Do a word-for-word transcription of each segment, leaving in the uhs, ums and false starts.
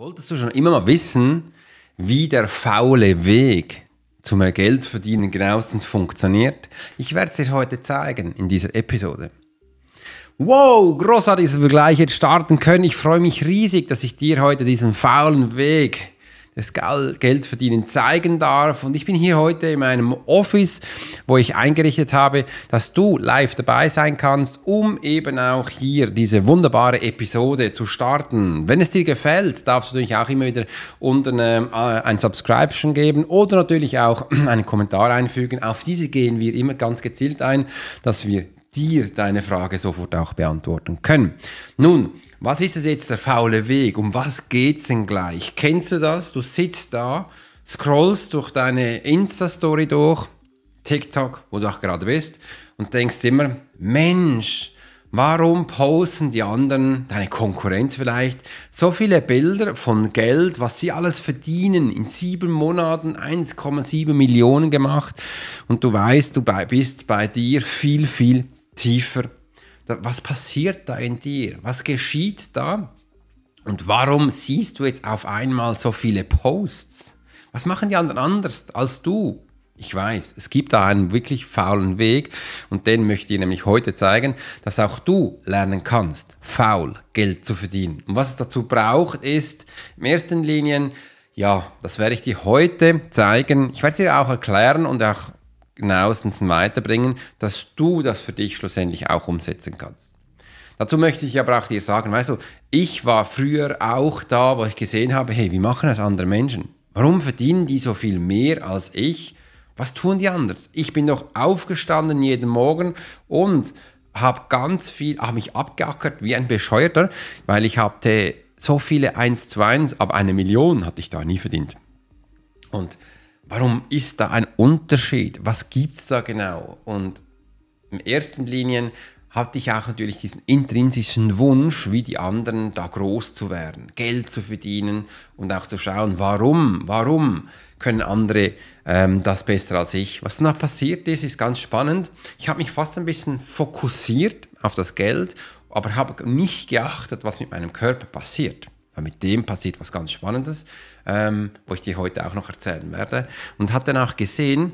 Wolltest du schon immer mal wissen, wie der faule Weg zum Geldverdienen genauestens funktioniert? Ich werde es dir heute zeigen in dieser Episode. Wow, großartig, dass wir gleich jetzt starten können. Ich freue mich riesig, dass ich dir heute diesen faulen Weg des Geldverdienens zeigen darf. Und ich bin hier heute in meinem Office, wo ich eingerichtet habe, dass du live dabei sein kannst, um eben auch hier diese wunderbare Episode zu starten. Wenn es dir gefällt, darfst du natürlich auch immer wieder unten ähm, ein Subscription geben oder natürlich auch einen Kommentar einfügen. Auf diese gehen wir immer ganz gezielt ein, dass wir dir deine Frage sofort auch beantworten können. Nun, was ist es jetzt der faule Weg? Um was geht's denn gleich? Kennst du das? Du sitzt da, scrollst durch deine Insta-Story durch, TikTok, wo du auch gerade bist, und denkst immer, Mensch, warum posten die anderen, deine Konkurrenz vielleicht, so viele Bilder von Geld, was sie alles verdienen, in sieben Monaten eins Komma sieben Millionen gemacht, und du weißt, du bist bei dir viel, viel tiefer. Was passiert da in dir? Was geschieht da? Und warum siehst du jetzt auf einmal so viele Posts? Was machen die anderen anders als du? Ich weiß, es gibt da einen wirklich faulen Weg, und den möchte ich nämlich heute zeigen, dass auch du lernen kannst, faul Geld zu verdienen. Und was es dazu braucht, ist im ersten Linien, ja, das werde ich dir heute zeigen. Ich werde es dir auch erklären und auch genauestens weiterbringen, dass du das für dich schlussendlich auch umsetzen kannst. Dazu möchte ich aber auch dir sagen, weißt du, ich war früher auch da, wo ich gesehen habe, hey, wie machen das andere Menschen? Warum verdienen die so viel mehr als ich? Was tun die anders? Ich bin doch aufgestanden jeden Morgen und habe ganz viel, habe mich abgeackert wie ein Bescheuerter, weil ich hatte so viele eins zu eins, aber eine Million hatte ich da nie verdient. Und warum ist da ein Unterschied? Was gibt es da genau? Und in ersten Linien hatte ich auch natürlich diesen intrinsischen Wunsch, wie die anderen da groß zu werden, Geld zu verdienen und auch zu schauen, warum, warum können andere ähm, das besser als ich. Was danach passiert ist, ist ganz spannend. Ich habe mich fast ein bisschen fokussiert auf das Geld, aber habe nicht geachtet, was mit meinem Körper passiert. Mit dem passiert was ganz Spannendes, ähm, wo ich dir heute auch noch erzählen werde. Und habe danach gesehen,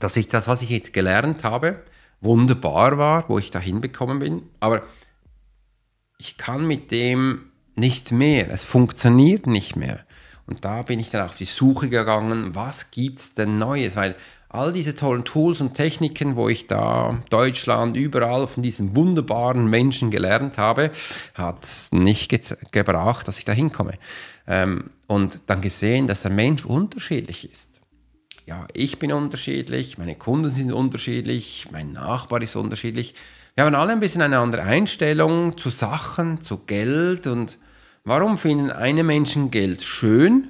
dass ich das, was ich jetzt gelernt habe, wunderbar war, wo ich da hinbekommen bin. Aber ich kann mit dem nicht mehr. Es funktioniert nicht mehr. Und da bin ich dann auf die Suche gegangen, was gibt es denn Neues? Weil all diese tollen Tools und Techniken, wo ich da in Deutschland überall von diesen wunderbaren Menschen gelernt habe, hat es nicht gebracht, dass ich da hinkomme. Ähm, und dann gesehen, dass der Mensch unterschiedlich ist. Ja, ich bin unterschiedlich, meine Kunden sind unterschiedlich, mein Nachbar ist unterschiedlich. Wir haben alle ein bisschen eine andere Einstellung zu Sachen, zu Geld. Und warum finden eine Menschen Geld schön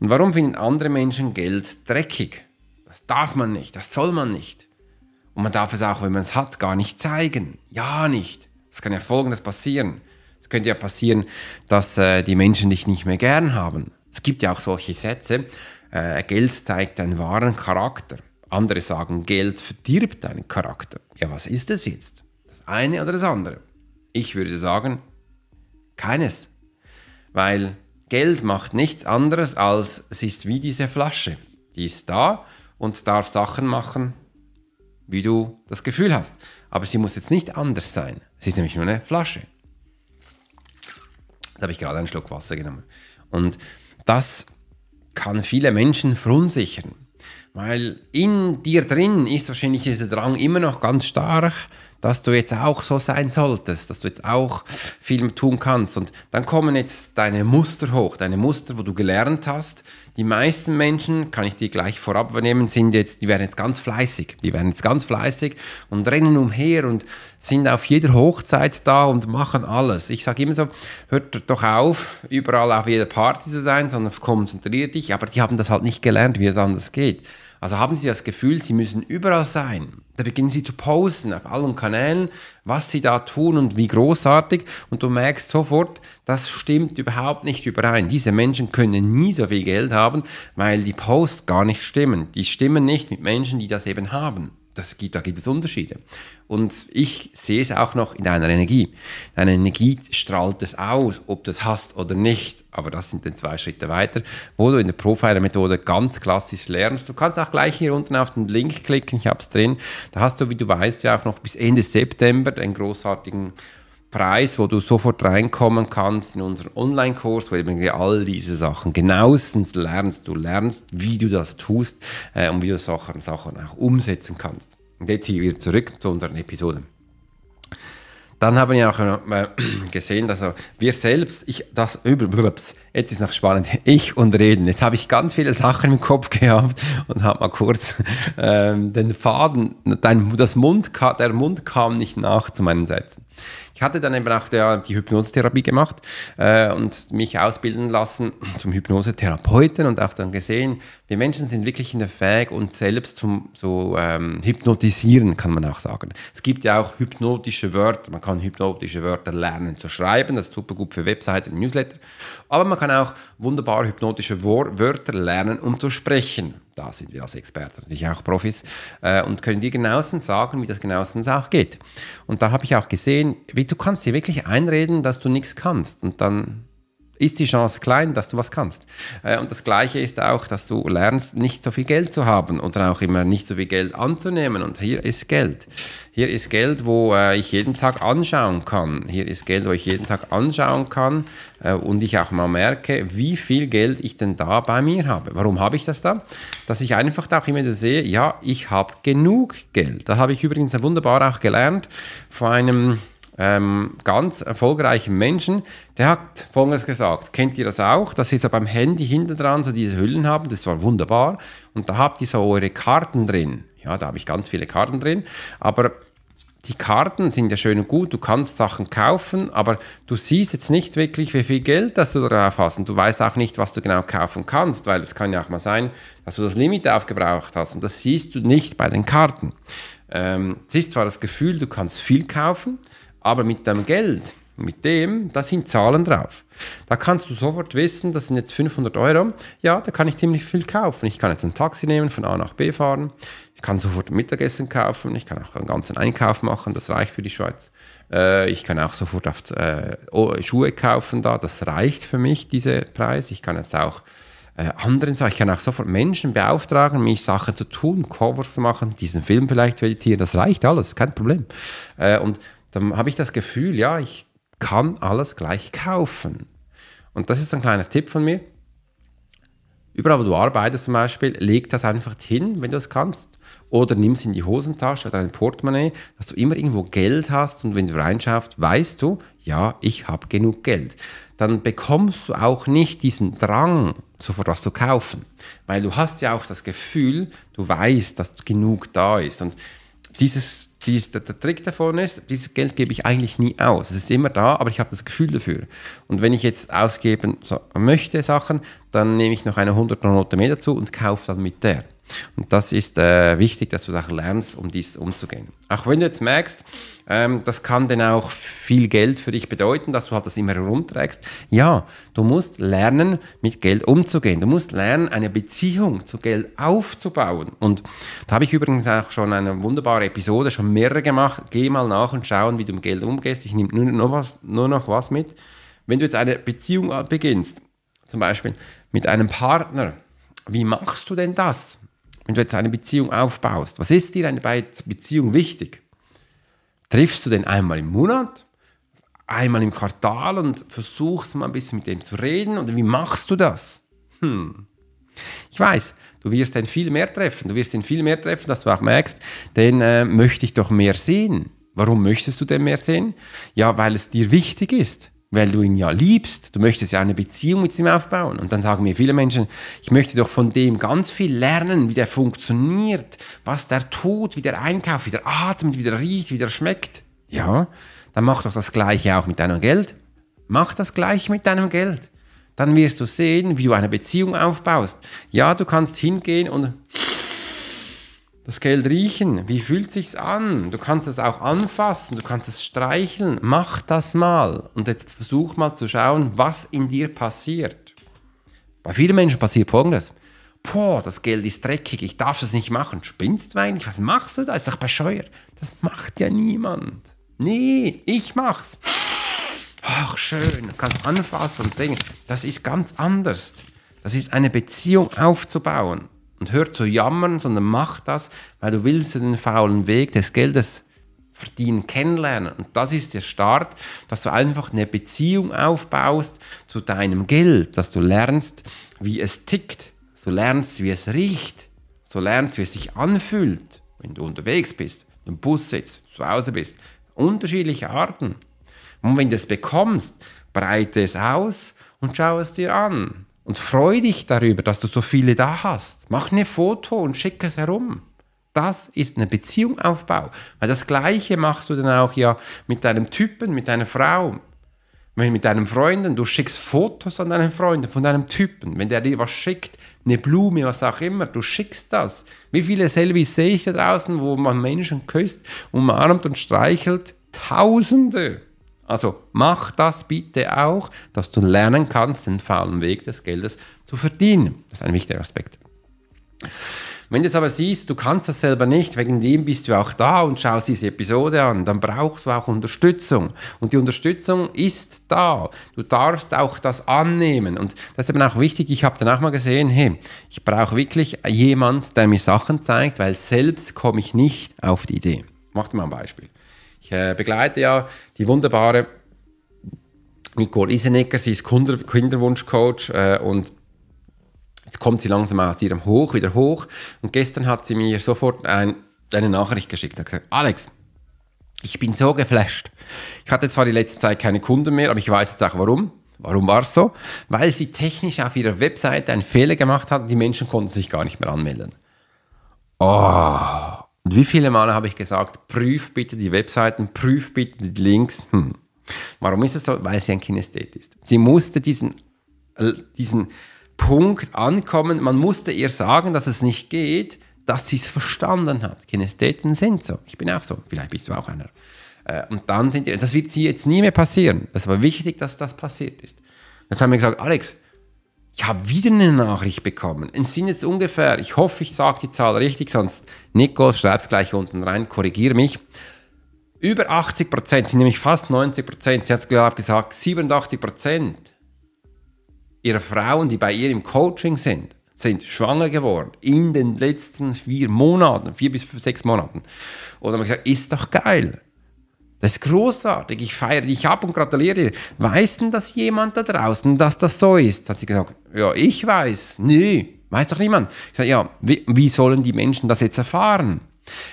und warum finden andere Menschen Geld dreckig? Das darf man nicht, das soll man nicht. Und man darf es auch, wenn man es hat, gar nicht zeigen. Ja, nicht. Es kann ja Folgendes passieren. Es könnte ja passieren, dass äh, die Menschen dich nicht mehr gern haben. Es gibt ja auch solche Sätze. Äh, Geld zeigt deinen wahren Charakter. Andere sagen, Geld verdirbt deinen Charakter. Ja, was ist es jetzt? Das eine oder das andere? Ich würde sagen, keines. Weil Geld macht nichts anderes, als es ist wie diese Flasche. Die ist da und darf Sachen machen, wie du das Gefühl hast. Aber sie muss jetzt nicht anders sein. Es ist nämlich nur eine Flasche. Da habe ich gerade einen Schluck Wasser genommen. Und das kann viele Menschen verunsichern. Weil in dir drin ist wahrscheinlich dieser Drang immer noch ganz stark, dass du jetzt auch so sein solltest, dass du jetzt auch viel tun kannst. Und dann kommen jetzt deine Muster hoch, deine Muster, wo du gelernt hast. Die meisten Menschen, kann ich dir gleich vorab nehmen, sind jetzt, die werden jetzt ganz fleißig. Die werden jetzt ganz fleißig und rennen umher und sind auf jeder Hochzeit da und machen alles. Ich sage immer so, hört doch auf, überall auf jeder Party zu sein, sondern konzentrier dich. Aber die haben das halt nicht gelernt, wie es anders geht. Also haben sie das Gefühl, sie müssen überall sein. Da beginnen sie zu posten auf allen Kanälen, was sie da tun und wie großartig. Und du merkst sofort, das stimmt überhaupt nicht überein. Diese Menschen können nie so viel Geld haben, weil die Posts gar nicht stimmen. Die stimmen nicht mit Menschen, die das eben haben. Das gibt, da gibt es Unterschiede. Und ich sehe es auch noch in deiner Energie. Deine Energie strahlt es aus, ob du es hast oder nicht. Aber das sind dann zwei Schritte weiter, wo du in der Profiler-Methode ganz klassisch lernst. Du kannst auch gleich hier unten auf den Link klicken, ich habe es drin. Da hast du, wie du weißt, ja auch noch bis Ende September einen großartigen Preis, wo du sofort reinkommen kannst in unseren Online-Kurs, wo eben all diese Sachen genauestens lernst. Du lernst, wie du das tust äh, und wie du Sachen, Sachen auch umsetzen kannst. Und jetzt hier wieder zurück zu unseren Episoden. Dann haben wir auch äh, gesehen, dass wir selbst, ich, das übrigens, jetzt ist noch spannend, ich und Reden. Jetzt habe ich ganz viele Sachen im Kopf gehabt und habe mal kurz äh, den Faden, dein, das Mund, der Mund kam nicht nach zu meinen Sätzen. Ich hatte dann eben auch der, die Hypnosetherapie gemacht äh, und mich ausbilden lassen zum Hypnosetherapeuten und auch dann gesehen, wir Menschen sind wirklich in der Fähigkeit, uns selbst zu so, ähm, hypnotisieren, kann man auch sagen. Es gibt ja auch hypnotische Wörter, man kann hypnotische Wörter lernen zu schreiben, das ist super gut für Webseiten und Newsletter, aber man kann auch wunderbar hypnotische Wörter lernen, um zu sprechen. Da sind wir als Experten natürlich auch Profis äh, und können dir genauestens sagen, wie das genauestens auch geht. Und da habe ich auch gesehen, wie du kannst dir wirklich einreden, dass du nichts kannst und dann ist die Chance klein, dass du was kannst. Äh, und das Gleiche ist auch, dass du lernst, nicht so viel Geld zu haben oder auch immer nicht so viel Geld anzunehmen. Und hier ist Geld. Hier ist Geld, wo äh, ich jeden Tag anschauen kann. Hier ist Geld, wo ich jeden Tag anschauen kann äh, und ich auch mal merke, wie viel Geld ich denn da bei mir habe. Warum habe ich das da? Dass ich einfach da auch immer sehe, ja, ich habe genug Geld. Das habe ich übrigens wunderbar auch gelernt von einem Ähm, ganz erfolgreichen Menschen, der hat Folgendes gesagt, kennt ihr das auch, dass ihr so beim Handy hinten dran so diese Hüllen habt, das war wunderbar, und da habt ihr so eure Karten drin, ja, da habe ich ganz viele Karten drin, aber die Karten sind ja schön und gut, du kannst Sachen kaufen, aber du siehst jetzt nicht wirklich, wie viel Geld das du darauf hast und du weißt auch nicht, was du genau kaufen kannst, weil es kann ja auch mal sein, dass du das Limit aufgebraucht hast und das siehst du nicht bei den Karten. Ähm, es ist zwar das Gefühl, du kannst viel kaufen, aber mit dem Geld, mit dem, da sind Zahlen drauf. Da kannst du sofort wissen, das sind jetzt fünfhundert Euro. Ja, da kann ich ziemlich viel kaufen. Ich kann jetzt ein Taxi nehmen, von A nach B fahren. Ich kann sofort Mittagessen kaufen. Ich kann auch einen ganzen Einkauf machen. Das reicht für die Schweiz. Äh, ich kann auch sofort auf, äh, Schuhe kaufen da. Das reicht für mich, dieser Preis. Ich kann jetzt auch äh, anderen Sachen. Ich kann auch sofort Menschen beauftragen, mich Sachen zu tun, Covers zu machen, diesen Film vielleicht editieren. Das reicht alles, kein Problem. Äh, und dann habe ich das Gefühl, ja, ich kann alles gleich kaufen. Und das ist ein kleiner Tipp von mir. Überall, wo du arbeitest zum Beispiel, leg das einfach hin, wenn du es kannst. Oder nimm es in die Hosentasche oder ein Portemonnaie, dass du immer irgendwo Geld hast und wenn du reinschaust, weißt du, ja, ich habe genug Geld. Dann bekommst du auch nicht diesen Drang, sofort was zu kaufen. Weil du hast ja auch das Gefühl, du weißt, dass genug da ist. Und dieses Dies, der, der Trick davon ist, dieses Geld gebe ich eigentlich nie aus. Es ist immer da, aber ich habe das Gefühl dafür. Und wenn ich jetzt ausgeben möchte Sachen, dann nehme ich noch eine hunderter Note mehr dazu und kaufe dann mit der. Und das ist äh, wichtig, dass du das lernst, um dies umzugehen. Auch wenn du jetzt merkst, ähm, das kann dann auch viel Geld für dich bedeuten, dass du halt das immer herumträgst. Ja, du musst lernen, mit Geld umzugehen. Du musst lernen, eine Beziehung zu Geld aufzubauen. Und da habe ich übrigens auch schon eine wunderbare Episode, schon mehrere gemacht. Geh mal nach und schauen, wie du mit Geld umgehst. Ich nehme nur noch was, nur noch was mit. Wenn du jetzt eine Beziehung beginnst, zum Beispiel mit einem Partner, wie machst du denn das? Wenn du jetzt eine Beziehung aufbaust, was ist dir eine Beziehung wichtig? Triffst du den einmal im Monat, einmal im Quartal und versuchst mal ein bisschen mit dem zu reden? Oder wie machst du das? Hm. Ich weiß, du wirst den viel mehr treffen. Du wirst den viel mehr treffen, dass du auch merkst, den äh, möchte ich doch mehr sehen. Warum möchtest du den mehr sehen? Ja, weil es dir wichtig ist. Weil du ihn ja liebst, du möchtest ja eine Beziehung mit ihm aufbauen. Und dann sagen mir viele Menschen, ich möchte doch von dem ganz viel lernen, wie der funktioniert, was der tut, wie der einkauft, wie der atmet, wie der riecht, wie der schmeckt. Ja, dann mach doch das Gleiche auch mit deinem Geld. Mach das Gleiche mit deinem Geld. Dann wirst du sehen, wie du eine Beziehung aufbaust. Ja, du kannst hingehen und das Geld riechen, wie fühlt sich's an? Du kannst es auch anfassen, du kannst es streicheln. Mach das mal und jetzt versuch mal zu schauen, was in dir passiert. Bei vielen Menschen passiert Folgendes. boah, das Geld ist dreckig, ich darf das nicht machen. Spinnst du eigentlich? Was machst du da? Ist doch bescheuert. Das macht ja niemand. Nee, ich mach's. Ach, schön, du kannst anfassen und sehen. Das ist ganz anders. Das ist eine Beziehung aufzubauen. Und hör zu jammern, sondern mach das, weil du willst den faulen Weg des Geldes verdienen, kennenlernen. Und das ist der Start, dass du einfach eine Beziehung aufbaust zu deinem Geld, dass du lernst, wie es tickt, so lernst, wie es riecht, so lernst, wie es sich anfühlt, wenn du unterwegs bist, im Bus sitzt, zu Hause bist. Unterschiedliche Arten. Und wenn du es bekommst, breite es aus und schau es dir an. Und freu dich darüber, dass du so viele da hast. Mach ein Foto und schick es herum. Das ist eine Beziehungsaufbau. Weil das Gleiche machst du dann auch ja mit deinem Typen, mit deiner Frau, mit deinen Freunden. Du schickst Fotos an deinen Freunden von deinem Typen. Wenn der dir was schickt, eine Blume, was auch immer, du schickst das. Wie viele Selfies sehe ich da draußen, wo man Menschen küsst, umarmt und streichelt? Tausende. Also mach das bitte auch, dass du lernen kannst, den faulen Weg des Geldes zu verdienen. Das ist ein wichtiger Aspekt. Wenn du jetzt aber siehst, du kannst das selber nicht, wegen dem bist du auch da und schaust diese Episode an, dann brauchst du auch Unterstützung. Und die Unterstützung ist da. Du darfst auch das annehmen. Und das ist eben auch wichtig, ich habe dann auch mal gesehen, hey, ich brauche wirklich jemanden, der mir Sachen zeigt, weil selbst komme ich nicht auf die Idee. Mach dir mal ein Beispiel. Ich begleite ja die wunderbare Nicole Isenecker, sie ist Kinderwunschcoach äh, und jetzt kommt sie langsam aus ihrem Hoch wieder hoch. Und gestern hat sie mir sofort ein, eine Nachricht geschickt und gesagt, Alex, ich bin so geflasht. Ich hatte zwar die letzte Zeit keine Kunden mehr, aber ich weiß jetzt auch warum. Warum war es so? Weil sie technisch auf ihrer Webseite einen Fehler gemacht hat und die Menschen konnten sich gar nicht mehr anmelden. Oh... Und wie viele Male habe ich gesagt, prüf bitte die Webseiten, prüf bitte die Links. Hm. Warum ist das so? Weil sie ein Kinesthet ist. Sie musste diesen, äh, diesen Punkt ankommen, man musste ihr sagen, dass es nicht geht, dass sie es verstanden hat. Kinestheten sind so. Ich bin auch so. Vielleicht bist du auch einer. Äh, und dann sind die, das wird sie jetzt nie mehr passieren. Es war wichtig, dass das passiert ist. Jetzt haben wir gesagt, Alex, ich habe wieder eine Nachricht bekommen. Es sind jetzt ungefähr, ich hoffe, ich sage die Zahl richtig, sonst, Nico, schreib es gleich unten rein, korrigiere mich. Über achtzig Prozent, sind nämlich fast neunzig Prozent, sie hat glaube ich gesagt, siebenundachtzig Prozent ihrer Frauen, die bei ihr im Coaching sind, sind schwanger geworden in den letzten vier Monaten, vier bis sechs Monaten. Und dann habe ich gesagt, ist doch geil. Das ist großartig, ich feiere dich ab und gratuliere dir. Weiß denn das jemand da draußen, dass das so ist? Hat sie gesagt, ja, ich weiß. Nee, weiß doch niemand. Ich sage, ja, wie, wie sollen die Menschen das jetzt erfahren?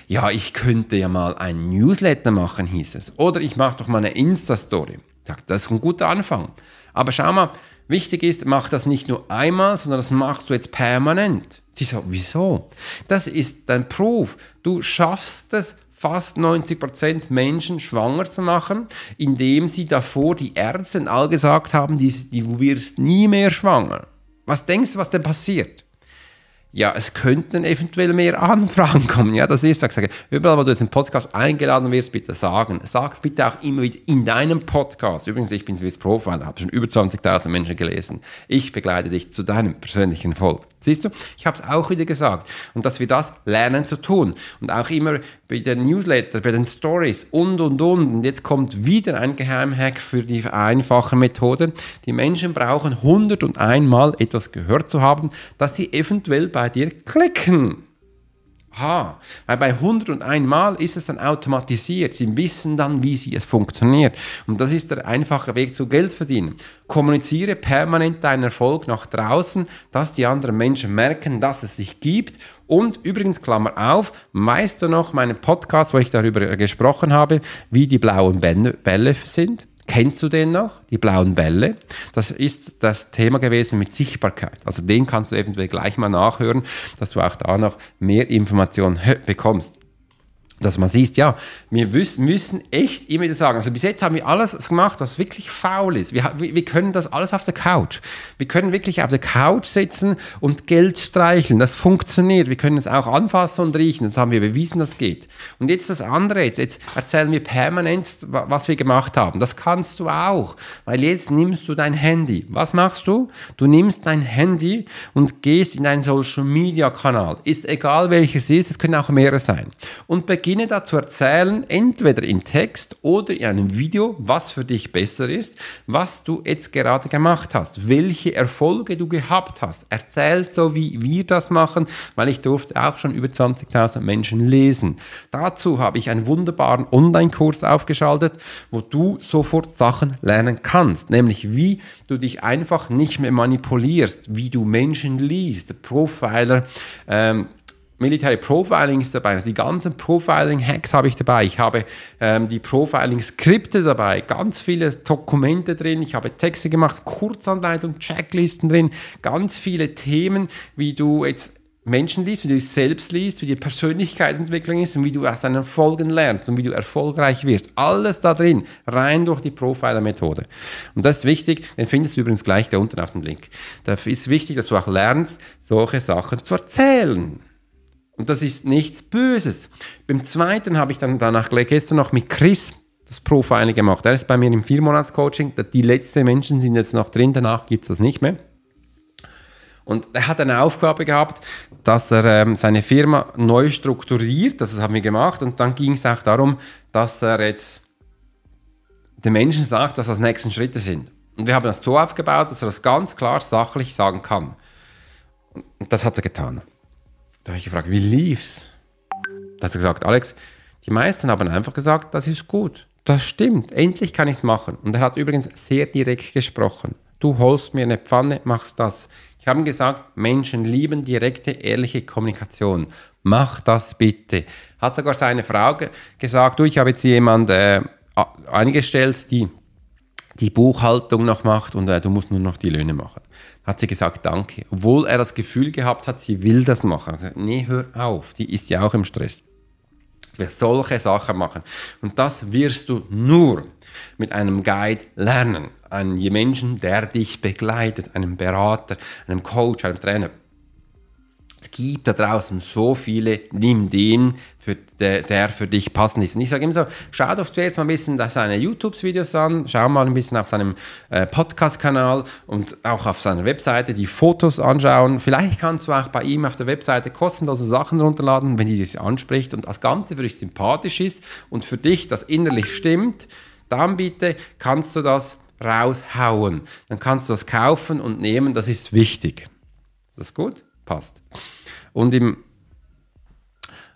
Ja, ich könnte ja mal ein Newsletter machen, hieß es. Oder ich mache doch mal eine Insta-Story. Sagt, das ist ein guter Anfang. Aber schau mal, wichtig ist, mach das nicht nur einmal, sondern das machst du jetzt permanent. Sie sagt, wieso? Das ist dein Proof. Du schaffst es, fast neunzig Prozent Menschen schwanger zu machen, indem sie davor die Ärzte und all gesagt haben, die, die, du wirst nie mehr schwanger. Was denkst du, was denn passiert? Ja, es könnten eventuell mehr Anfragen kommen. Ja, das ist, was ich sage. Überall, wo du jetzt im Podcast eingeladen wirst, bitte sagen. Sag es bitte auch immer wieder in deinem Podcast. Übrigens, ich bin Swiss Profiler, habe schon über zwanzigtausend Menschen gelesen. Ich begleite dich zu deinem persönlichen Erfolg. Siehst du, ich habe es auch wieder gesagt. Und dass wir das lernen zu tun. Und auch immer bei den Newslettern, bei den Stories und, und, und. Und jetzt kommt wieder ein Geheimhack für die einfache Methode. Die Menschen brauchen hundertundein Mal etwas gehört zu haben, dass sie eventuell bei dir klicken. Ha, weil bei hundertundein Mal ist es dann automatisiert. Sie wissen dann, wie sie es funktioniert. Und das ist der einfache Weg zu Geld verdienen. Kommuniziere permanent deinen Erfolg nach draußen, dass die anderen Menschen merken, dass es dich gibt. Und übrigens, Klammer auf, weißt du noch meinen Podcast, wo ich darüber gesprochen habe, wie die blauen Bälle sind? Kennst du den noch? Die blauen Bälle. Das ist das Thema gewesen mit Sichtbarkeit. Also den kannst du eventuell gleich mal nachhören, dass du auch da noch mehr Informationen bekommst. dass man sieht, ja, wir müssen echt immer wieder sagen, also bis jetzt haben wir alles gemacht, was wirklich faul ist. Wir, wir können das alles auf der Couch. Wir können wirklich auf der Couch sitzen und Geld streicheln. Das funktioniert. Wir können es auch anfassen und riechen. Das haben wir bewiesen, das geht. Und jetzt das andere, jetzt, jetzt erzählen wir permanent, was wir gemacht haben. Das kannst du auch, weil jetzt nimmst du dein Handy. Was machst du? Du nimmst dein Handy und gehst in einen Social-Media-Kanal. Ist egal, welches ist, es können auch mehrere sein. Und beginne da zu erzählen, entweder in Text oder in einem Video, was für dich besser ist, was du jetzt gerade gemacht hast, welche Erfolge du gehabt hast. Erzähl so, wie wir das machen, weil ich durfte auch schon über zwanzigtausend Menschen lesen. Dazu habe ich einen wunderbaren Online-Kurs aufgeschaltet, wo du sofort Sachen lernen kannst, nämlich wie du dich einfach nicht mehr manipulierst, wie du Menschen liest, Profiler, ähm, Military Profiling ist dabei, die ganzen Profiling-Hacks habe ich dabei, ich habe ähm, die Profiling-Skripte dabei, ganz viele Dokumente drin, ich habe Texte gemacht, Kurzanleitungen, Checklisten drin, ganz viele Themen, wie du jetzt Menschen liest, wie du dich selbst liest, wie die Persönlichkeitsentwicklung ist und wie du aus deinen Erfolgen lernst und wie du erfolgreich wirst. Alles da drin, rein durch die Profiler-Methode. Und das ist wichtig, den findest du übrigens gleich da unten auf dem Link. Da ist wichtig, dass du auch lernst, solche Sachen zu erzählen. Und das ist nichts Böses. Beim zweiten habe ich dann danach gestern noch mit Chris das Profiling gemacht. Er ist bei mir im Vier-Monats-Coaching. Die letzten Menschen sind jetzt noch drin, danach gibt es das nicht mehr. Und er hat eine Aufgabe gehabt, dass er ähm, seine Firma neu strukturiert. Das haben wir gemacht. Und dann ging es auch darum, dass er jetzt den Menschen sagt, was die nächsten Schritte sind. Und wir haben das so aufgebaut, dass er das ganz klar sachlich sagen kann. Und das hat er getan. Da habe ich gefragt, wie lief's? Da hat er gesagt, Alex, die meisten haben einfach gesagt, das ist gut. Das stimmt, endlich kann ich es machen. Und er hat übrigens sehr direkt gesprochen. Du holst mir eine Pfanne, machst das. Ich habe ihm gesagt, Menschen lieben direkte, ehrliche Kommunikation. Mach das bitte. Hat sogar seine Frau gesagt, du, ich habe jetzt jemanden äh, eingestellt, die die Buchhaltung noch macht und äh, du musst nur noch die Löhne machen. Hat sie gesagt, danke. Obwohl er das Gefühl gehabt hat, sie will das machen. Er hat gesagt, nee, hör auf, die ist ja auch im Stress. Wir solche Sachen machen. Und das wirst du nur mit einem Guide lernen. Einem Menschen, der dich begleitet, einem Berater, einem Coach, einem Trainer. Es gibt da draußen so viele, nimm den, für, der, der für dich passend ist. Und ich sage immer so, schau doch zuerst mal ein bisschen seine YouTube-Videos an, schau mal ein bisschen auf seinem äh, Podcast-Kanal und auch auf seiner Webseite die Fotos anschauen. Vielleicht kannst du auch bei ihm auf der Webseite kostenlose Sachen runterladen, wenn die dich anspricht und das Ganze für dich sympathisch ist und für dich das innerlich stimmt, dann bitte kannst du das raushauen. Dann kannst du das kaufen und nehmen, das ist wichtig. Ist das gut? Passt. Und im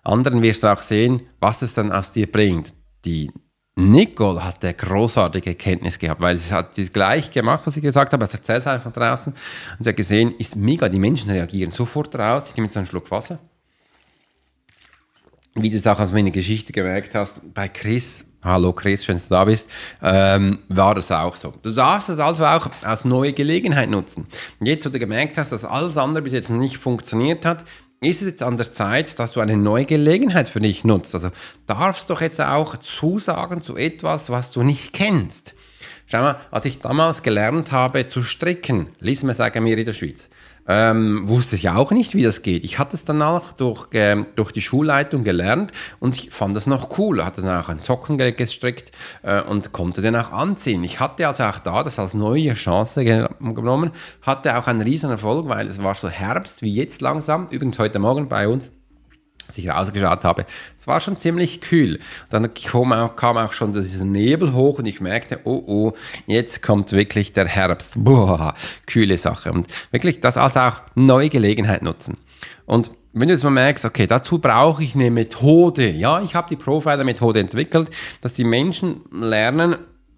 anderen wirst du auch sehen, was es dann aus dir bringt. Die Nicole hat eine großartige Erkenntnis gehabt, weil sie hat das gleich gemacht, was ich gesagt habe, es erzählt einfach draußen und sie hat gesehen, ist mega, die Menschen reagieren sofort raus. Ich nehme jetzt einen Schluck Wasser. Wie du es auch aus meiner Geschichte gemerkt hast, bei Chris, hallo Chris, schön, dass du da bist, ähm, war das auch so. Du darfst das also auch als neue Gelegenheit nutzen. Jetzt, wo du gemerkt hast, dass alles andere bis jetzt noch nicht funktioniert hat, ist es jetzt an der Zeit, dass du eine neue Gelegenheit für dich nutzt. Also darfst doch jetzt auch zusagen zu etwas, was du nicht kennst. Schau mal, als ich damals gelernt habe zu stricken, ließ mir sagen, mir in der Schweiz, Ähm, wusste ich auch nicht, wie das geht. Ich hatte es danach durch, ähm, durch die Schulleitung gelernt und ich fand das noch cool. Hatte danach einen Socken gestrickt äh, und konnte den auch anziehen. Ich hatte also auch da das als neue Chance genommen, hatte auch einen riesen Erfolg, weil es war so Herbst wie jetzt langsam. Übrigens heute Morgen bei uns, als ich rausgeschaut habe, es war schon ziemlich kühl. Dann kam auch, kam auch schon dieser Nebel hoch und ich merkte, oh oh, jetzt kommt wirklich der Herbst. Boah, kühle Sache. Und wirklich das als auch neue Gelegenheit nutzen. Und wenn du jetzt mal merkst, okay, dazu brauche ich eine Methode. Ja, ich habe die Profiler-Methode entwickelt, dass die Menschen lernen,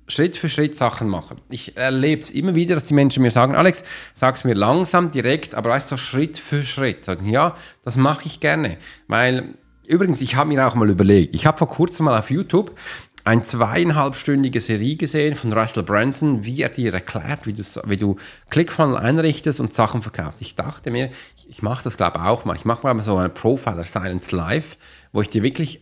Schritt für Schritt Sachen machen. Ich erlebe es immer wieder, dass die Menschen mir sagen, Alex, sag es mir langsam, direkt, aber weißt du, Schritt für Schritt. Und ja, das mache ich gerne. Weil, übrigens, ich habe mir auch mal überlegt, ich habe vor kurzem mal auf YouTube eine zweieinhalbstündige Serie gesehen von Russell Brunson, wie er dir erklärt, wie du, wie du ClickFunnel einrichtest und Sachen verkaufst. Ich dachte mir, ich, ich mache das, glaube ich, auch mal. Ich mache mal so eine Profiler Silence Live, wo ich dir wirklich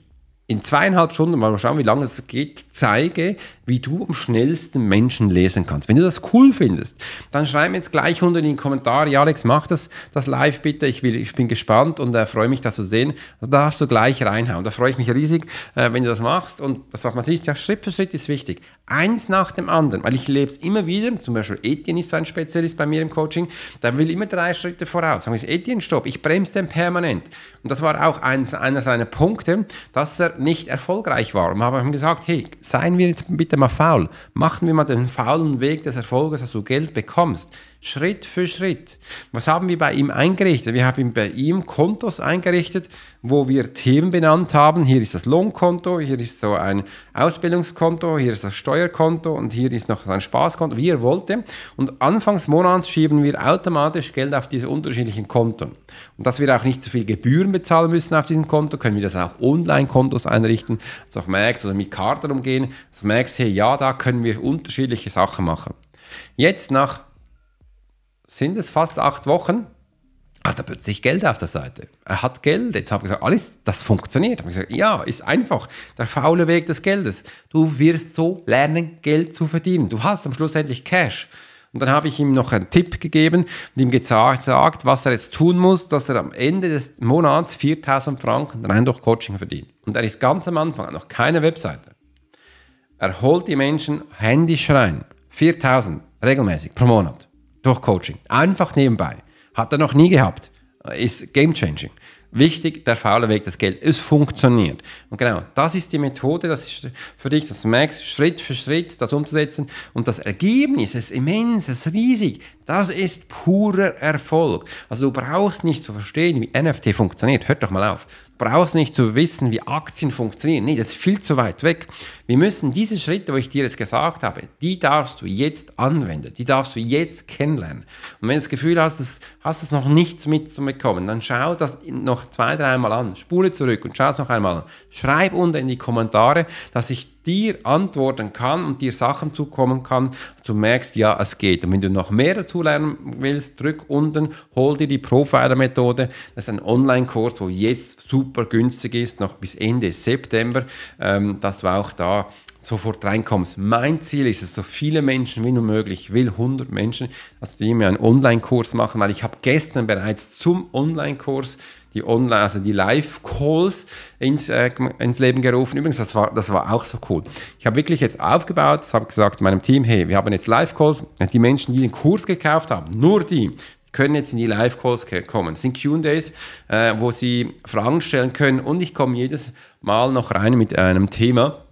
in zweieinhalb Stunden, mal schauen, wie lange es geht, zeige, wie du am schnellsten Menschen lesen kannst. Wenn du das cool findest, dann schreib mir jetzt gleich unten in die Kommentare, ja, Alex, mach das, das live bitte, ich, will, ich bin gespannt und äh, freue mich, das zu sehen. Also da hast du gleich reinhauen, da freue ich mich riesig, äh, wenn du das machst. Und das, was man sieht, ja, Schritt für Schritt ist wichtig. Eins nach dem anderen, weil ich lebe es immer wieder, zum Beispiel Etienne ist so ein Spezialist bei mir im Coaching, der will immer drei Schritte voraus. Sagen wir, Etienne, stopp, ich bremse den permanent. Und das war auch eins, einer seiner Punkte, dass er nicht erfolgreich war. Und wir haben gesagt, hey, seien wir jetzt bitte mal faul. Machen wir mal den faulen Weg des Erfolges, dass du Geld bekommst. Schritt für Schritt. Was haben wir bei ihm eingerichtet? Wir haben bei ihm Kontos eingerichtet, wo wir Themen benannt haben. Hier ist das Lohnkonto, hier ist so ein Ausbildungskonto, hier ist das Steuerkonto und hier ist noch ein Spaßkonto, wie er wollte. Und anfangs Monats schieben wir automatisch Geld auf diese unterschiedlichen Konten. Und dass wir auch nicht zu viel Gebühren bezahlen müssen auf diesem Konto, können wir das auch Online-Kontos einrichten, dass also auch merkst, oder mit Karten umgehen, dass also merkst, hey, ja, da können wir unterschiedliche Sachen machen. Jetzt nach sind es fast acht Wochen, hat er plötzlich Geld auf der Seite. Er hat Geld. Jetzt habe ich gesagt, alles, das funktioniert. Habe ich gesagt, ja, ist einfach. Der faule Weg des Geldes. Du wirst so lernen, Geld zu verdienen. Du hast am Schluss endlich Cash. Und dann habe ich ihm noch einen Tipp gegeben und ihm gesagt, was er jetzt tun muss, dass er am Ende des Monats viertausend Franken rein durch Coaching verdient. Und er ist ganz am Anfang, noch keine Webseite. Er holt die Menschen händisch rein. viertausend regelmäßig pro Monat. Durch Coaching. Einfach nebenbei. Hat er noch nie gehabt. Ist game-changing. Wichtig, der faule Weg des Geldes. Es funktioniert. Und genau, das ist die Methode, das ist für dich, das merkst, Schritt für Schritt das umzusetzen. Und das Ergebnis ist immens, ist riesig. Das ist purer Erfolg. Also du brauchst nicht zu verstehen, wie N F T funktioniert. Hört doch mal auf. Du brauchst nicht zu wissen, wie Aktien funktionieren. Nee, das ist viel zu weit weg. Wir müssen diese Schritte, wo ich dir jetzt gesagt habe, die darfst du jetzt anwenden. Die darfst du jetzt kennenlernen. Und wenn du das Gefühl hast, das, hast es noch nicht mitzubekommen, dann schau das noch zwei, dreimal an. Spule zurück und schau es noch einmal an. Schreib unten in die Kommentare, dass ich dir antworten kann und dir Sachen zukommen kann, du merkst, ja, es geht. Und wenn du noch mehr dazu lernen willst, drück unten, hol dir die Profiler-Methode. Das ist ein Online-Kurs, wo jetzt super günstig ist, noch bis Ende September, ähm, dass du auch da sofort reinkommst. Mein Ziel ist es, so viele Menschen wie nur möglich, ich will hundert Menschen, dass die mir einen Online-Kurs machen, weil ich habe gestern bereits zum Online-Kurs die Online, also die Live-Calls ins, äh, ins Leben gerufen. Übrigens, das war, das war auch so cool. Ich habe wirklich jetzt aufgebaut, habe gesagt meinem Team, hey, wir haben jetzt Live-Calls. Die Menschen, die den Kurs gekauft haben, nur die, können jetzt in die Live-Calls kommen. Das sind Q and A's, äh, wo sie Fragen stellen können. Und ich komme jedes Mal noch rein mit einem Thema,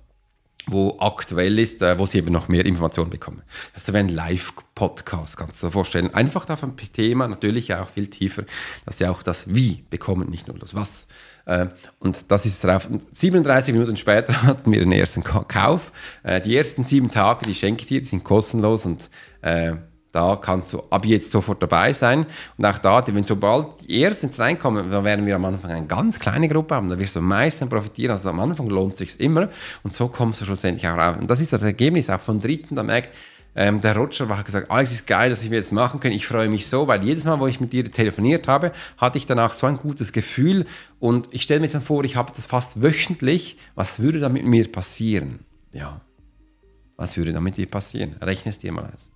wo aktuell ist, wo sie eben noch mehr Informationen bekommen. Das ist wie ein Live-Podcast, kannst du dir vorstellen. Einfach auf ein Thema, natürlich auch viel tiefer, dass sie auch das Wie bekommen, nicht nur das Was. Und das ist drauf. siebenunddreißig Minuten später hatten wir den ersten Kauf. Die ersten sieben Tage, die schenke ich dir, die sind kostenlos und da kannst du ab jetzt sofort dabei sein. Und auch da, wenn sobald die Ersten jetzt reinkommen, dann werden wir am Anfang eine ganz kleine Gruppe haben. Da wirst du am meisten profitieren. Also am Anfang lohnt es sich immer. Und so kommst du schlussendlich auch raus. Und das ist das Ergebnis auch von Dritten. Da merkt, ähm, der Roger hat gesagt, Alex, ist geil, dass ich mir jetzt machen kann. Ich freue mich so, weil jedes Mal, wo ich mit dir telefoniert habe, hatte ich danach so ein gutes Gefühl. Und ich stelle mir jetzt vor, ich habe das fast wöchentlich. Was würde da mit mir passieren? Ja, was würde da mit dir passieren? Rechne es dir mal aus.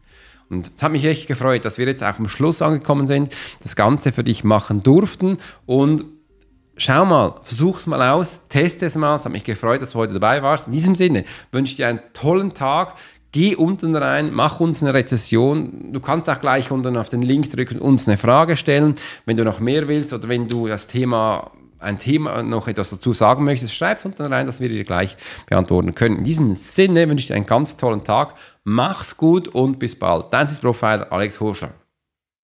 Und es hat mich echt gefreut, dass wir jetzt auch am Schluss angekommen sind, das Ganze für dich machen durften. Und schau mal, versuch es mal aus, teste es mal. Es hat mich gefreut, dass du heute dabei warst. In diesem Sinne wünsche ich dir einen tollen Tag. Geh unten rein, mach uns eine Rezession. Du kannst auch gleich unten auf den Link drücken und uns eine Frage stellen. Wenn du noch mehr willst oder wenn du das Thema... ein Thema noch etwas dazu sagen möchtest, schreib es unten rein, dass wir dir gleich beantworten können. In diesem Sinne wünsche ich dir einen ganz tollen Tag, mach's gut und bis bald. Dein Swiss Profiler, Alex Hurschler.